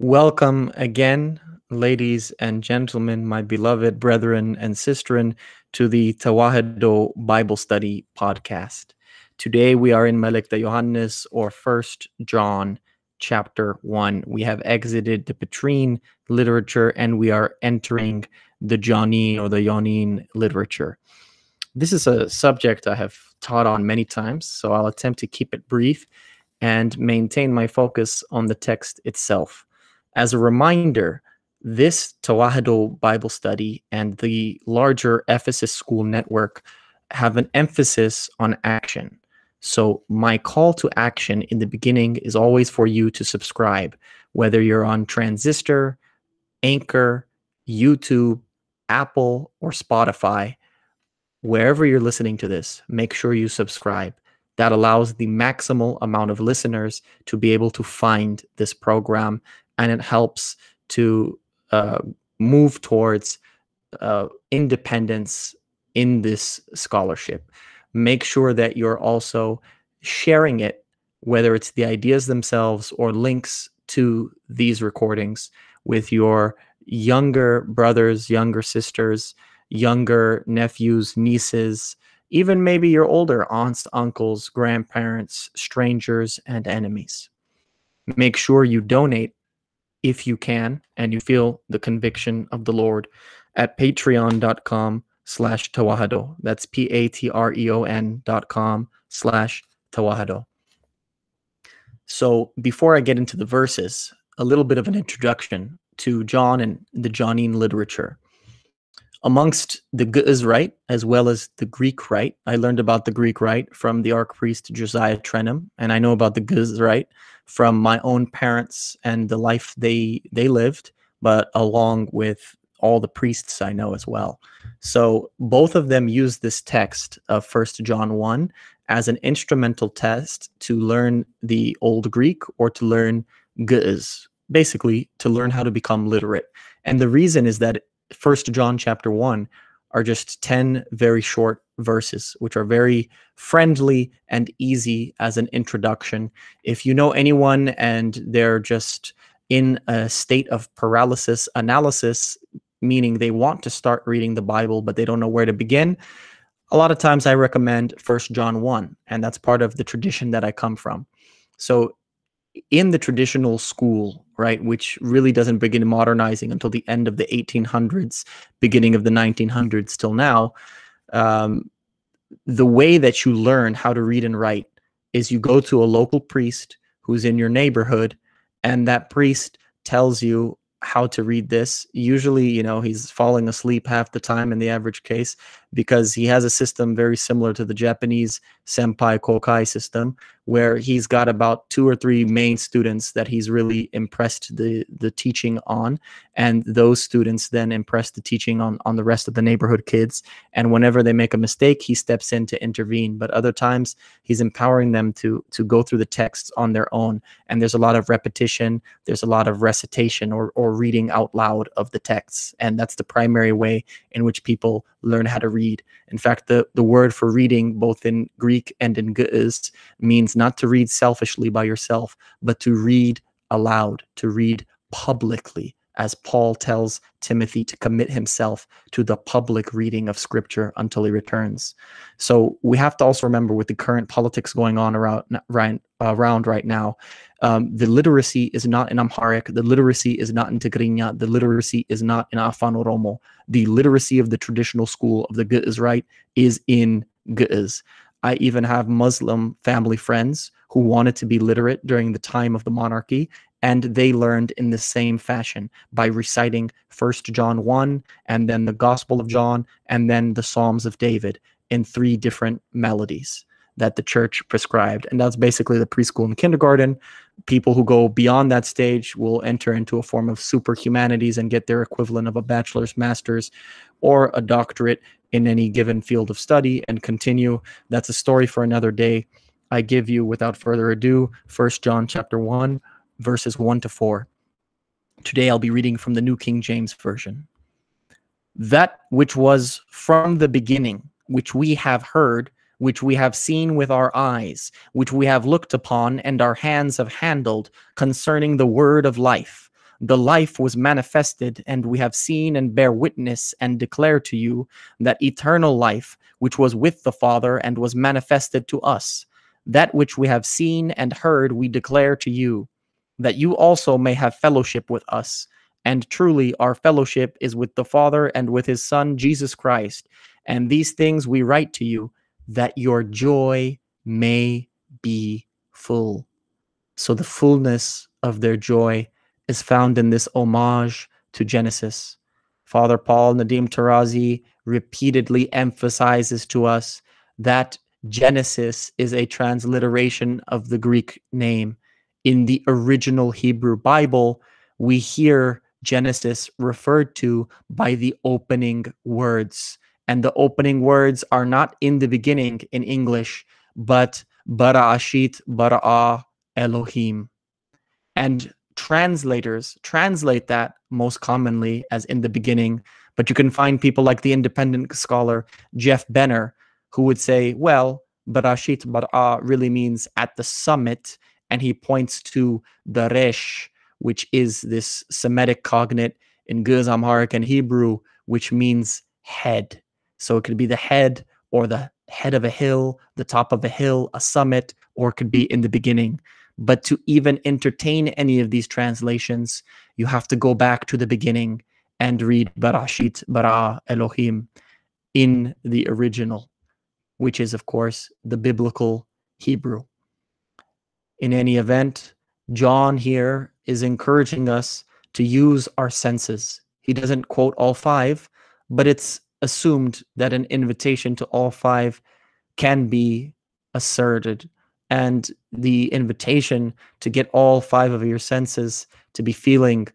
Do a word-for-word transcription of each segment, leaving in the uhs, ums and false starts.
Welcome again, ladies and gentlemen, my beloved brethren and sistren, to the Tewahedo Bible Study Podcast. Today we are in Malekta Johannes, or First John, chapter one. We have exited the Petrine literature and we are entering the Jani or the Yonin literature. This is a subject I have taught on many times, so I'll attempt to keep it brief and maintain my focus on the text itself. As a reminder, this Tewahedo Bible Study and the larger Ephesus school network have an emphasis on action. So my call to action in the beginning is always for you to subscribe, whether you're on Transistor, Anchor, YouTube, Apple, or Spotify. Wherever you're listening to this, make sure you subscribe. That allows the maximal amount of listeners to be able to find this program, and it helps to uh, move towards uh, independence in this scholarship. Make sure that you're also sharing it, whether it's the ideas themselves or links to these recordings, with your younger brothers, younger sisters, younger nephews, nieces, even maybe your older aunts, uncles, grandparents, strangers, and enemies. Make sure you donate if you can, and you feel the conviction of the Lord, at patreon.com slash Tewahedo. That's P-A-T-R-E-O-N dot com slash Tewahedo. So before I get into the verses, a little bit of an introduction to John and the Johannine literature. Amongst the Ge'ez rite, as well as the Greek rite, I learned about the Greek rite from the archpriest Josiah Trenum, and I know about the Ge'ez rite from my own parents and the life they they lived, but along with all the priests I know as well. So both of them use this text of First John one as an instrumental test to learn the Old Greek, or to learn Ge'ez, basically to learn how to become literate. And the reason is that First John chapter one are just ten very short verses, which are very friendly and easy as an introduction. If you know anyone and they're just in a state of paralysis analysis, meaning they want to start reading the Bible but they don't know where to begin, a lot of times I recommend First John one, and that's part of the tradition that I come from. So in the traditional school, right, which really doesn't begin modernizing until the end of the eighteen hundreds, beginning of the nineteen hundreds till now, um, the way that you learn how to read and write is you go to a local priest who's in your neighborhood, and that priest tells you how to read this. Usually, you know, he's falling asleep half the time in the average case, because he has a system very similar to the Japanese senpai kokai system, where he's got about two or three main students that he's really impressed the the teaching on, and those students then impress the teaching on on the rest of the neighborhood kids, and whenever they make a mistake, he steps in to intervene, but other times he's empowering them to to go through the texts on their own, and there's a lot of repetition, there's a lot of recitation or or reading out loud of the texts, and that's the primary way in which people learn how to read. In fact, the, the word for reading, both in Greek and in Ge'ez, means not to read selfishly by yourself, but to read aloud, to read publicly, as Paul tells Timothy to commit himself to the public reading of Scripture until he returns. So we have to also remember, with the current politics going on around, right, around right now, um, the literacy is not in Amharic, the literacy is not in Tigrinya, the literacy is not in Afan Oromo. The literacy of the traditional school of the Ge'ez rite is in Ge'ez. I even have Muslim family friends who wanted to be literate during the time of the monarchy, and they learned in the same fashion, by reciting First John one, and then the Gospel of John, and then the Psalms of David, in three different melodies that the church prescribed. And that's basically the preschool and kindergarten. People who go beyond that stage will enter into a form of super humanities and get their equivalent of a bachelor's, master's, or a doctorate in any given field of study and continue. That's a story for another day. I give you, without further ado, First John chapter one. Verses one to four. Today I'll be reading from the New King James Version. That which was from the beginning, which we have heard, which we have seen with our eyes, which we have looked upon, and our hands have handled, concerning the word of life. the life was manifested, and we have seen and bear witness and declare to you that eternal life which was with the Father and was manifested to us. That which we have seen and heard we declare to you, that you also may have fellowship with us. And truly our fellowship is with the Father and with his Son, Jesus Christ. And these things we write to you, that your joy may be full. So the fullness of their joy is found in this homage to Genesis. Father Paul Nadim Tarazi repeatedly emphasizes to us that Genesis is a transliteration of the Greek name. In the original Hebrew Bible, we hear Genesis referred to by the opening words. And the opening words are not "in the beginning" in English, but Bara'ashit Bara'a Elohim. And translators translate that most commonly as "in the beginning," but you can find people like the independent scholar Jeff Benner, who would say, well, Bara'ashit Bara'a really means "at the summit," and he points to the Resh, which is this Semitic cognate in Ge'ez, Amharic, and Hebrew, which means head. So it could be the head, or the head of a hill, the top of a hill, a summit, or it could be "in the beginning." But to even entertain any of these translations, you have to go back to the beginning and read Bara'ashit Bara Elohim in the original, which is, of course, the biblical Hebrew. In any event, John here is encouraging us to use our senses. He doesn't quote all five, but it's assumed that an invitation to all five can be asserted. And the invitation to get all five of your senses to be feeling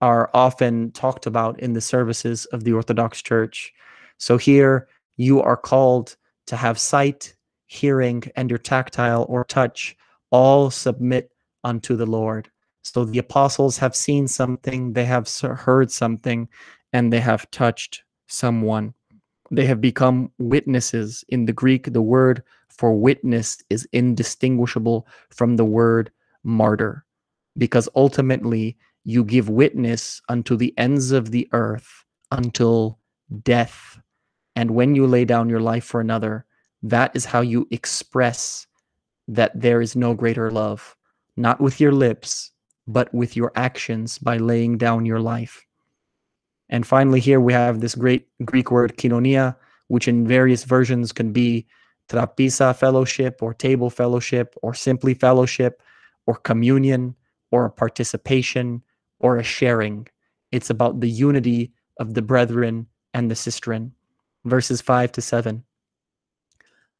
are often talked about in the services of the Orthodox Church. So here you are called to have sight, hearing, and your tactile or touch all submit unto the Lord. So the apostles have seen something, they have heard something, and they have touched someone. They have become witnesses. In the Greek, the word for witness is indistinguishable from the word martyr, because ultimately you give witness unto the ends of the earth, until death. And when you lay down your life for another, that is how you express that there is no greater love, not with your lips, but with your actions, by laying down your life. And finally, here we have this great Greek word koinonia, which in various versions can be trapisa fellowship, or table fellowship, or simply fellowship, or communion, or a participation, or a sharing. It's about the unity of the brethren and the sistren. Verses five to seven.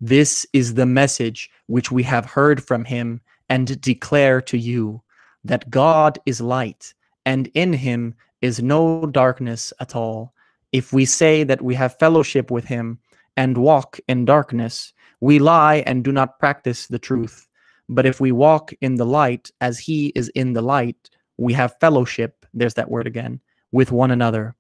This is the message which we have heard from him and declare to you, that God is light, and in him is no darkness at all. If we say that we have fellowship with him and walk in darkness, we lie and do not practice the truth. But if we walk in the light as he is in the light, we have fellowship, there's that word again, with one another.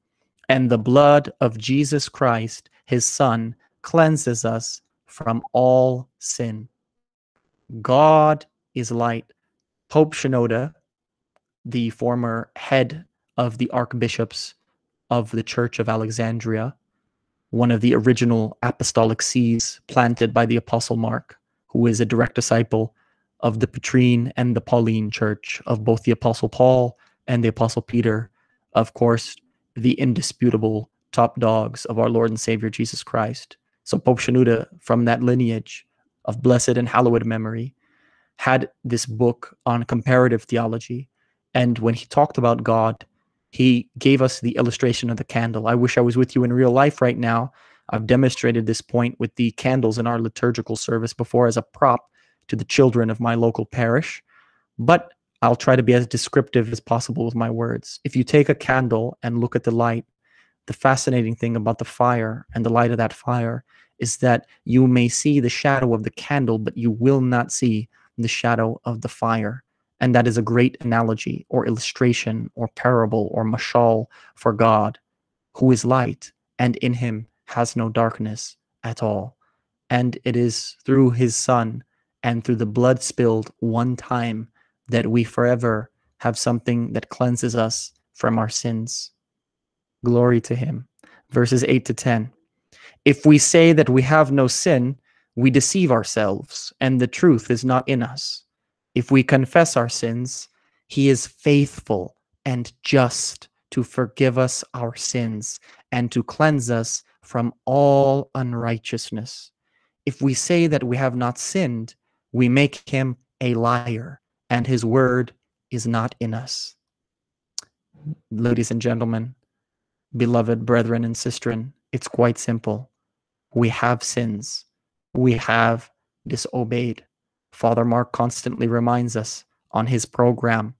And the blood of Jesus Christ, his Son, cleanses us from all sin. God is light. Pope Shenouda, the former head of the archbishops of the Church of Alexandria, one of the original apostolic sees planted by the Apostle Mark, who is a direct disciple of the Petrine and the Pauline Church, of both the Apostle Paul and the Apostle Peter, of course, the indisputable top dogs of our Lord and Savior Jesus Christ. So Pope Shenouda, from that lineage of blessed and hallowed memory, had this book on comparative theology. And when he talked about God, he gave us the illustration of the candle. I wish I was with you in real life right now. I've demonstrated this point with the candles in our liturgical service before as a prop to the children of my local parish. But I'll try to be as descriptive as possible with my words. If you take a candle and look at the light, the fascinating thing about the fire and the light of that fire is that you may see the shadow of the candle, but you will not see the shadow of the fire. And that is a great analogy or illustration or parable or mashal for God, who is light, and in him has no darkness at all. And it is through his Son and through the blood spilled one time that we forever have something that cleanses us from our sins. Glory to him. Verses eight to ten. If we say that we have no sin, we deceive ourselves, and the truth is not in us. If we confess our sins, he is faithful and just to forgive us our sins and to cleanse us from all unrighteousness. If we say that we have not sinned, we make him a liar, and his word is not in us. Ladies and gentlemen, beloved brethren and sistren, it's quite simple. We have sins. We have disobeyed. Father Mark constantly reminds us on his program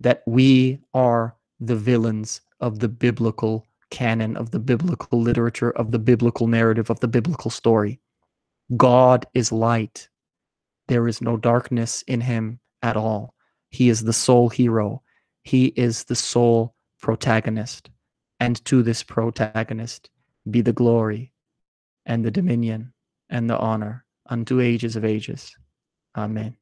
that we are the villains of the biblical canon, of the biblical literature, of the biblical narrative, of the biblical story. God is light. There is no darkness in him at all. He is the sole hero. He is the sole protagonist. And to this protagonist be the glory and the dominion and the honor unto ages of ages. Amen.